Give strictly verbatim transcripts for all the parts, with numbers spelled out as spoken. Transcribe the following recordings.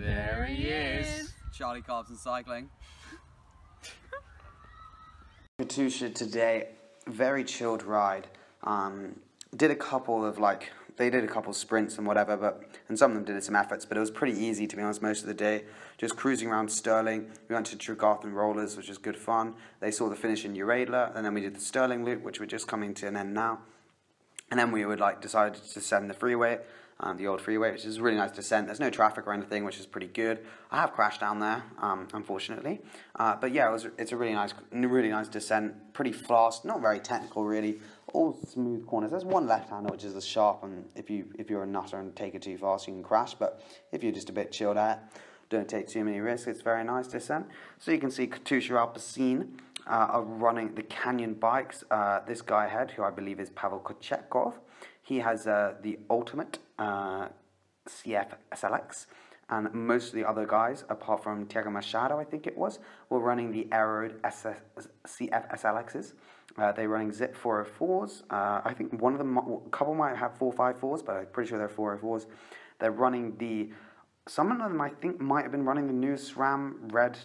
There he is. Charlie Carbs and Cycling. Katusha today, very chilled ride. Um, did a couple of like, they did a couple sprints and whatever, but and some of them did some efforts, but it was pretty easy to be honest most of the day. Just cruising around Stirling, we went to Trigarthen rollers, which is good fun. They saw the finish in Uraidla, and then we did the Stirling loop, which we're just coming to an end now. And then we would like decided to send the freeway, um, the old freeway, which is a really nice descent. There's no traffic or anything, which is pretty good. I have crashed down there, um, unfortunately, uh, but yeah, it was, it's a really nice, really nice descent. Pretty fast, not very technical really. All smooth corners. There's one left-hander which is the sharp, and if you if you're a nutter and take it too fast, you can crash. But if you're just a bit chilled out, don't take too many risks. It's very nice descent. So you can see Katusha Alpecin uh, are running the Canyon bikes. Uh, this guy ahead, who I believe is Pavel Kochetkov, he has uh, the ultimate uh, C F S L X, and most of the other guys, apart from Tiago Machado, I think it was, were running the Aeroid S F, C F S L Xs. Uh, they're running zip four oh fours. Uh, I think one of them, a couple might have four fifty-fours, but I'm pretty sure they're four oh fours. They're running the. Some of them, I think, might have been running the new SRAM red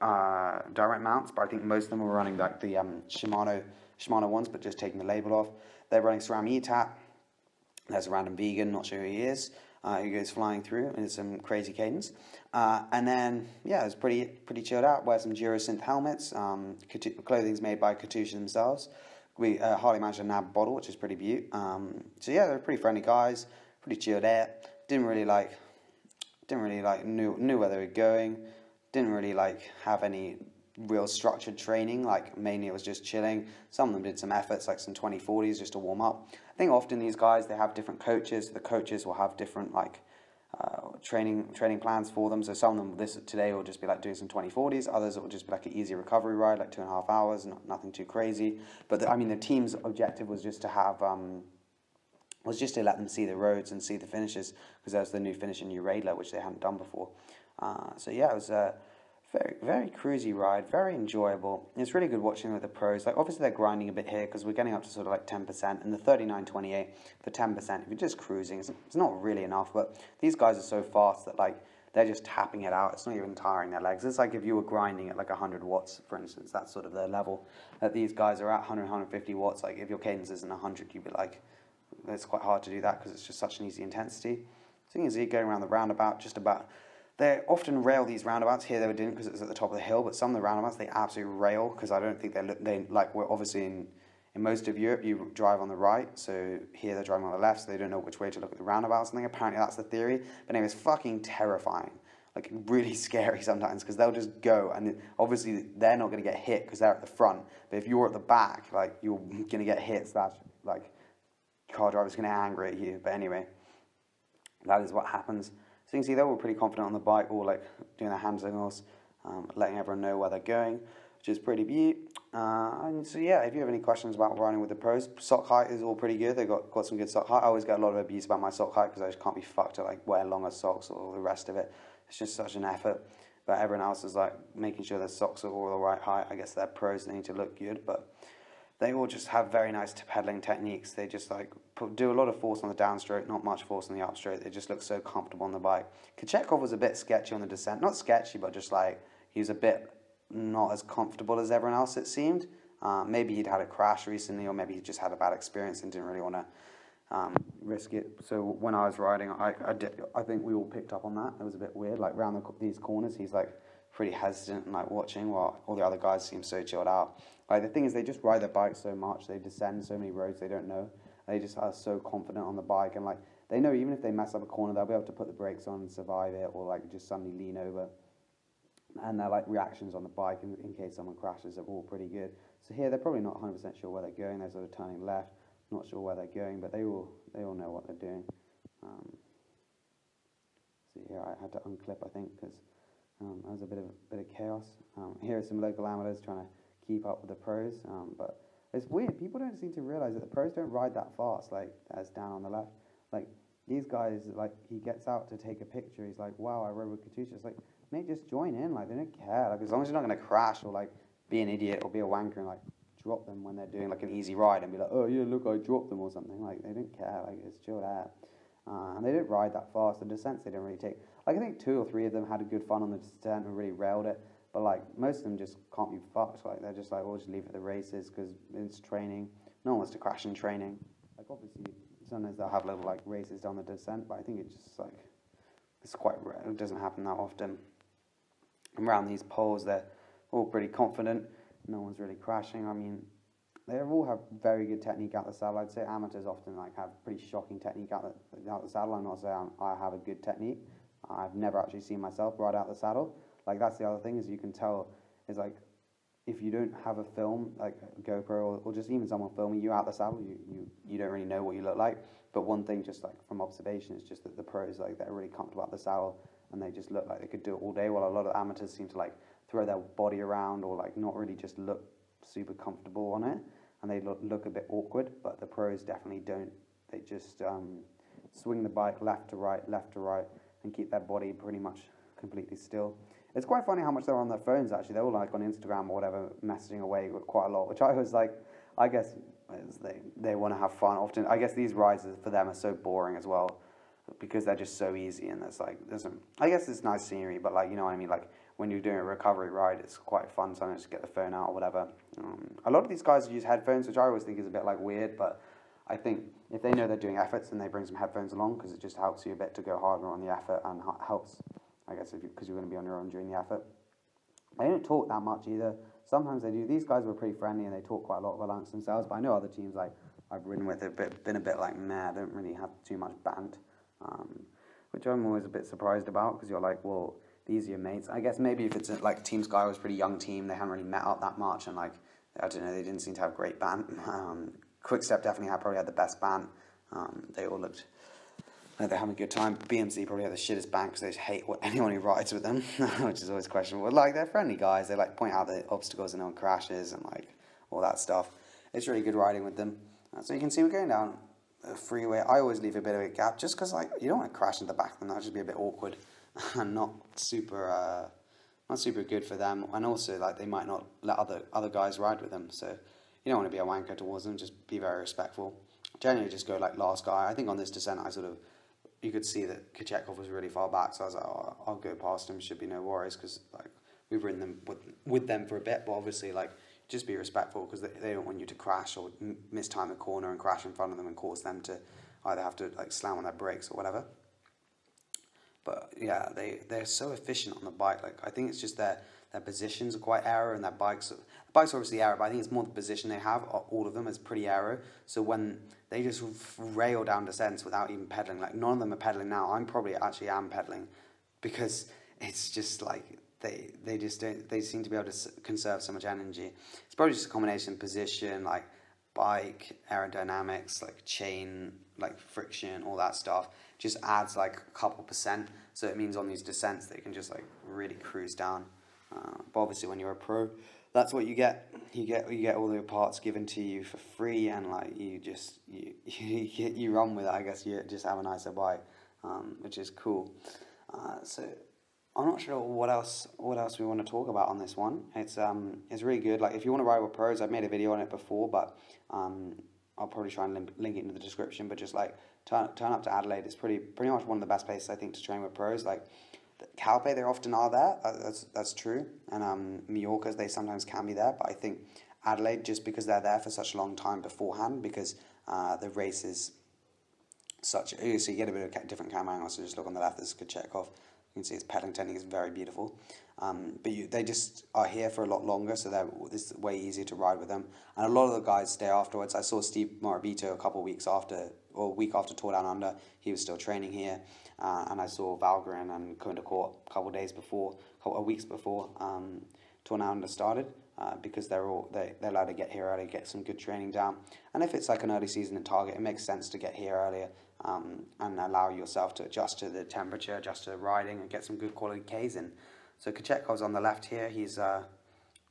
uh, direct mounts, but I think most of them were running like the um, Shimano Shimano ones, but just taking the label off. They're running SRAM E TAP. There's a random vegan, not sure who he is, uh, who goes flying through in some crazy cadence. Uh, and then, yeah, it was pretty pretty chilled out. Wear some Giro Synthe helmets. Um, clothing's made by Katusha themselves. We uh, hardly managed to nab a bottle, which is pretty beaut. Um, so yeah, they're pretty friendly guys, pretty chilled out. Didn't really like. Didn't really like knew knew where they were going. Didn't really like have any real structured training. Like mainly it was just chilling. Some of them did some efforts, like some twenty forties, just to warm up. I think often these guys they have different coaches. The coaches will have different like uh, training training plans for them. So some of them this today will just be like doing some twenty forties. Others it will just be like an easy recovery ride, like two and a half hours, not, nothing too crazy. But the, I mean the team's objective was just to have. Um, was just to let them see the roads and see the finishes, because that was the new finish in Uraidla, which they hadn't done before. Uh, so yeah, it was a very, very cruisy ride, very enjoyable. It's really good watching with the pros. Like obviously they're grinding a bit here, because we're getting up to sort of like ten percent, and the thirty-nine twenty-eight for ten percent, if you're just cruising, it's, it's not really enough, but these guys are so fast that like, they're just tapping it out. It's not even tiring their legs. It's like if you were grinding at like one hundred watts, for instance. That's sort of their level that these guys are at, one hundred, one fifty watts. Like if your cadence isn't one hundred, you'd be like, it's quite hard to do that because it's just such an easy intensity. So you can see going around the roundabout, just about, they often rail these roundabouts. Here they didn't because it was at the top of the hill, but some of the roundabouts they absolutely rail, because I don't think they look, they like, we're obviously in, in most of Europe you drive on the right, so here they're driving on the left, so they don't know which way to look at the roundabouts and thing. Apparently that's the theory, but anyway, it's fucking terrifying. Like really scary sometimes, because they'll just go, and obviously they're not going to get hit because they're at the front, but if you're at the back, like you're going to get hit, so that's like, car driver's going to angry at you, but anyway, that is what happens. So you can see they were pretty confident on the bike, all like doing their hand signals, um, letting everyone know where they're going, which is pretty beaut. Uh, and so yeah, if you have any questions about riding with the pros, sock height is all pretty good. They got got some good sock height. I always get a lot of abuse about my sock height because I just can't be fucked to like wear longer socks or all the rest of it. It's just such an effort. But everyone else is like making sure their socks are all the right height. I guess they're pros; they need to look good, but. They all just have very nice pedaling techniques. They just like put, do a lot of force on the downstroke, not much force on the upstroke. They just look so comfortable on the bike. Kochetkov was a bit sketchy on the descent. Not sketchy, but just like he was a bit not as comfortable as everyone else, it seemed. Uh, maybe he'd had a crash recently, or maybe he just had a bad experience and didn't really want to um, risk it. So when I was riding, I, I, did, I think we all picked up on that. It was a bit weird. Like round the, these corners, he's like pretty hesitant and like watching while all the other guys seem so chilled out. Like the thing is, they just ride their bike so much, they descend so many roads they don't know, they just are so confident on the bike, and like they know even if they mess up a corner they'll be able to put the brakes on and survive it, or like just suddenly lean over, and their like reactions on the bike in, in case someone crashes are all pretty good. So here they're probably not one hundred percent sure where they're going, they're sort of turning left, not sure where they're going, but they all they all know what they're doing. Um, see here I had to unclip I think because Um, that was a bit of bit of chaos. Um, here are some local amateurs trying to keep up with the pros, um, but it's weird. People don't seem to realise that the pros don't ride that fast. Like that's down on the left. Like these guys, like he gets out to take a picture. He's like, "Wow, I rode with Katusha." It's like, mate, just join in. Like they don't care. Like as long as you're not going to crash or like be an idiot or be a wanker and like drop them when they're doing like an easy ride and be like, "Oh yeah, look, I dropped them" or something. Like they don't care. Like it's chilled out. Uh, and they didn't ride that fast. The descents they didn't really take. Like, I think two or three of them had a good fun on the descent and really railed it. But, like, most of them just can't be fucked. Like, they're just like, well, just leave it at the races because it's training. No one wants to crash in training. Like, obviously, sometimes they'll have little, like, races down the descent. But I think it's just, like, it's quite rare. It doesn't happen that often. And around these poles, they're all pretty confident. No one's really crashing. I mean, they all have very good technique out the saddle. I'd say amateurs often like have pretty shocking technique out the, out the saddle. I'm not saying I'm, I have a good technique. I've never actually seen myself ride out the saddle. Like, that's the other thing, is you can tell, is like, if you don't have a film, like a GoPro or, or just even someone filming you out the saddle, you, you, you don't really know what you look like. But one thing, just like from observation, is just that the pros, like, they're really comfortable out the saddle and they just look like they could do it all day, while a lot of amateurs seem to like throw their body around or like not really just look super comfortable on it, and they look, look a bit awkward. But the pros definitely don't. They just um, swing the bike left to right, left to right, and keep their body pretty much completely still. It's quite funny how much they're on their phones, actually. They're all like on Instagram or whatever, messaging away quite a lot, which I was like, I guess they, they want to have fun often. I guess these rides for them are so boring as well, because they're just so easy, and there's like, there's some, I guess it's nice scenery, but like, you know what I mean, like when you're doing a recovery ride, it's quite fun sometimes to get the phone out or whatever. Um, a lot of these guys use headphones, which I always think is a bit like weird, but I think if they know they're doing efforts, then they bring some headphones along, because it just helps you a bit to go harder on the effort, and helps, I guess, because you, you're going to be on your own during the effort. They don't talk that much either. Sometimes they do. These guys were pretty friendly and they talk quite a lot amongst themselves, but I know other teams like I've ridden with have been a bit like, nah, I don't really have too much band. Um, which I'm always a bit surprised about, because you're like, well, these are your mates. I guess maybe if it's a, like Team Sky was a pretty young team, they haven't really met up that much, and like, I don't know, they didn't seem to have great band. Um, Quick Step definitely had, probably had the best band. Um, they all looked like they're having a good time. B M C probably had the shittest band, because they just hate what, anyone who rides with them, which is always questionable. But like, they're friendly guys. They like point out the obstacles and no one crashes and like all that stuff. It's really good riding with them. Uh, so you can see we're going down a freeway. I always leave a bit of a gap, just because like you don't want to crash into the back of them. That would just be a bit awkward and not super uh, not super good for them, and also like they might not let other other guys ride with them, so you don't want to be a wanker towards them. Just be very respectful. Generally just go like last guy. I think on this descent I sort of, you could see that Kochetkov was really far back, so I was like, oh, I'll go past him, should be no worries, because like we've ridden them with, with them for a bit, but obviously like just be respectful, because they, they don't want you to crash or mistime the corner and crash in front of them and cause them to either have to like slam on their brakes or whatever. But yeah, they, they're so efficient on the bike. Like I think it's just their, their positions are quite aero, and their bikes, the bikes are obviously aero, but I think it's more the position they have. All of them is pretty aero. So when they just rail down descents without even pedaling, like none of them are pedaling now. I'm probably actually am pedaling, because it's just like, They, they just don't, they seem to be able to conserve so much energy. It's probably just a combination of position, like bike, aerodynamics, like chain, like friction, all that stuff. Just adds like a couple percent. So it means on these descents they can just like really cruise down. Uh, but obviously when you're a pro, that's what you get. You get you get all the parts given to you for free, and like you just you you, you run with it. I guess you just have a nicer bike, um, which is cool. Uh, so. I'm not sure what else what else we want to talk about on this one. It's um it's really good. Like if you want to ride with pros, I've made a video on it before, but um I'll probably try and link, link it into the description. But just like turn turn up to Adelaide. It's pretty pretty much one of the best places I think to train with pros. Like Calpe, they often are there. That's that's true. And um Mallorca, they sometimes can be there. But I think Adelaide, just because they're there for such a long time beforehand, because uh the race is such. So you get a bit of different camera angles. So just look on the left. This is Kochetkov. You can see his pedaling technique is very beautiful, um, but you, they just are here for a lot longer, so they're, it's way easier to ride with them. And a lot of the guys stay afterwards. I saw Steve Morabito a couple of weeks after, or a week after Tour Down Under, he was still training here, uh, and I saw Valgren and Koenigshofen a couple of days before, a couple of weeks before um, Tour Down Under started, uh, because they're all they they're allowed to get here early, get some good training down. And if it's like an early season in Target, it makes sense to get here earlier. Um, and allow yourself to adjust to the temperature, adjust to the riding, and get some good quality Ks in. So Kochekhov's on the left here. He's uh,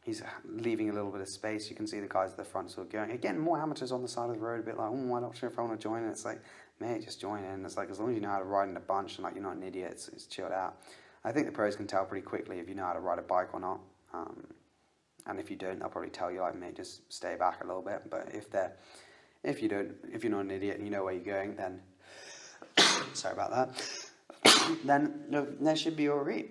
he's leaving a little bit of space. You can see the guys at the front sort of going. Again, more amateurs on the side of the road, a bit like, oh, I'm not sure if I want to join. And it's like, mate, just join in. It's like, as long as you know how to ride in a bunch and like you're not an idiot, it's, it's chilled out. I think the pros can tell pretty quickly if you know how to ride a bike or not. Um, and if you don't, they'll probably tell you, like, mate, just stay back a little bit. But if they're if you don't, if you're not an idiot and you know where you're going, then sorry about that, then there should be all right.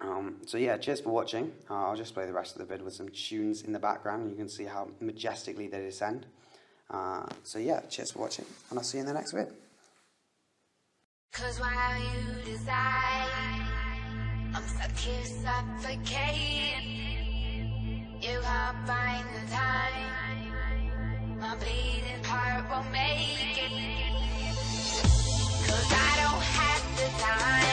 Um, so yeah, cheers for watching. Uh, I'll just play the rest of the vid with some tunes in the background. You can see how majestically they descend. Uh, so yeah, cheers for watching, and I'll see you in the next vid. 'Cause while you decide, I'm stuck here suffocating. You help find the time, my bleeding heart won't make it. 'Cause I don't have the time.